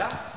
Yeah?